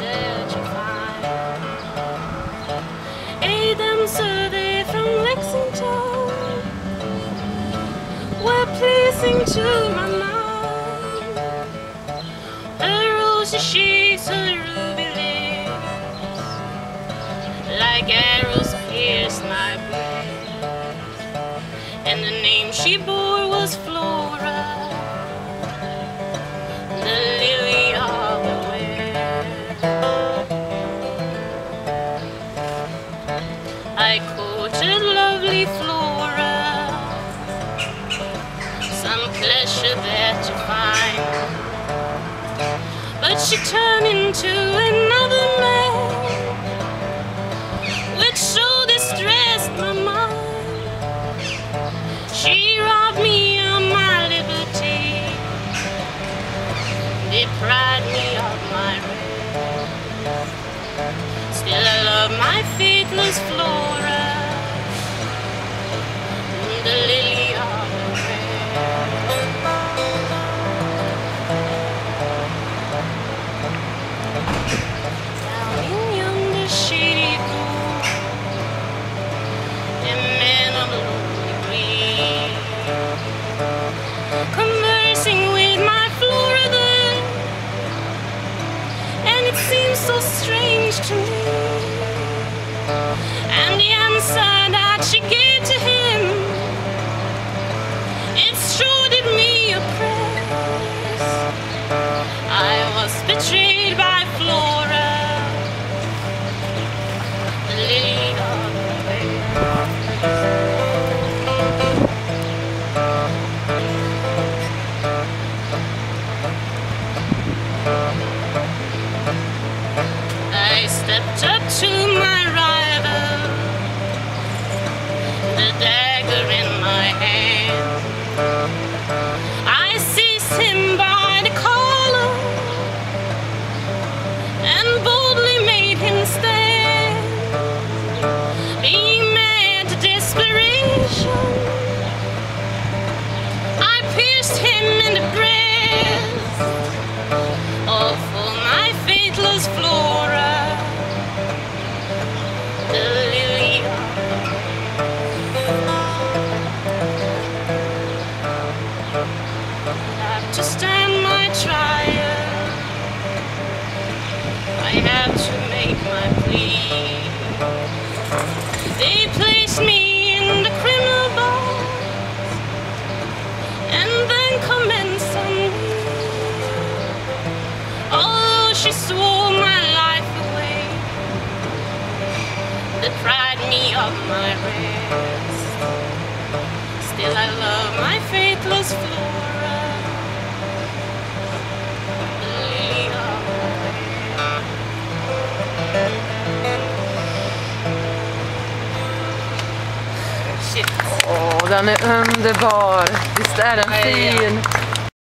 that you find. Adam Survey from Lexington were pleasing to my mind. Her rosy cheeks, her ruby lips, like arrows pierced my breast. And the name she bore was Flora, the lily of the west. I courted lovely Flora, some pleasure there to find, but she turned into another man, which so distressed my mind. She robbed me of my liberty, deprived me of my rest. Still I love my faithless Flora, the lily of the west. Down in yonder shady pool, a man of lonely green, conversing with my Flora the. It seems so strange to me, and the answer that she gave to him, it sure did me oppress. I was betrayed by Flora, the lily of the west. I stepped up to my rival, the dagger in my hand. I seized him by the collar and boldly made him stand. Being mad to desperation, I pierced him in the breast. All for my faithless Flora, the lily of the west. Have to stand my trial, I have to make my plea. They placed me in the criminal bar and then commenced on me. Although she swore my life away, deprived me of my rest, still I love my faithless Flora, the lily of the west. Shit. Åh, den är underbar! Visst är den fin?